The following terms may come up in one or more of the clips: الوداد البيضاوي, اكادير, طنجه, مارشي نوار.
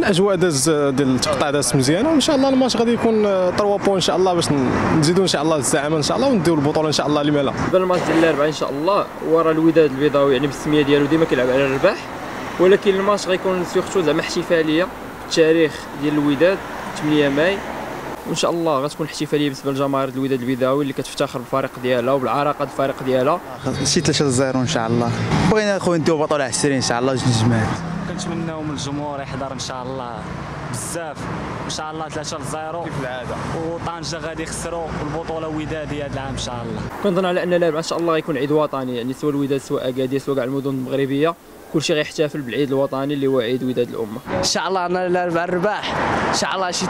شكون الاجواء داز ديال التقطاع دازت مزيانه، وان شاء الله الماتش غادي يكون 3 بوان ان شاء الله باش نزيدوا ان شاء الله الزعامه ان شاء الله ونديو البطوله ان شاء الله اللي مالها. بالنسبه للماتش ديال الاربعاء ان شاء الله ورا الوداد البيضاوي يعني بالسميه ديالو ديما كيلعب على الرباح، ولكن الماتش غيكون سيرتو زعما احتفاليه بالتاريخ ديال الوداد 8 ماي، وان شاء الله غتكون احتفاليه بالنسبه لجماهير الوداد البيضاوي اللي كتفتخر بالفريق ديالها وبالعراقه الفريق ديالها. شي 3-0 ان شاء الله، بغينا اخويا نديو بطوله عسريه ان شاء الله جوج نجمات. كنتمناو من الجمهور يحضر ان شاء الله بزاف، ان شاء الله 3-0 كيف العاده، وطنجه غادي يخسروا البطوله الوداديه هذا العام ان شاء الله. كنظن على ان الاربعاء ان شاء الله غيكون عيد وطني، يعني سواء الوداد سواء اكادير سواء كاع المدن المغربيه كلشي غيحتفل بالعيد الوطني اللي هو عيد وداد الامه. ان شاء الله انا الاربعاء الرباح ان شاء الله شي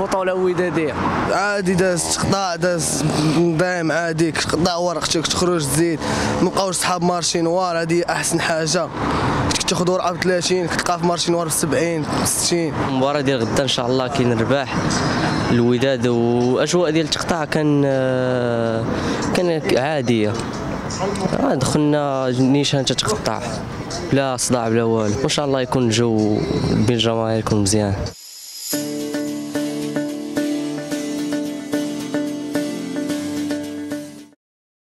3-0 بطوله وداديه عادي. داز تقطاع داز دايم عادي، كتقطع ورقتك تخرج تزيد، مابقاوش صحاب مارشي نوار، هذه عادي حاجه تاخذ ورقه ب 30 كتلقى في مارشي نوار ب 70 60. المباراه ديال غدا ان شاء الله كاين رباح الوداد، واجواء ديال التقطاع كان عاديه، دخلنا نيشان تتقطع بلا صداع بلا والو، وان شاء الله يكون الجو بين الجماهير يكون مزيان.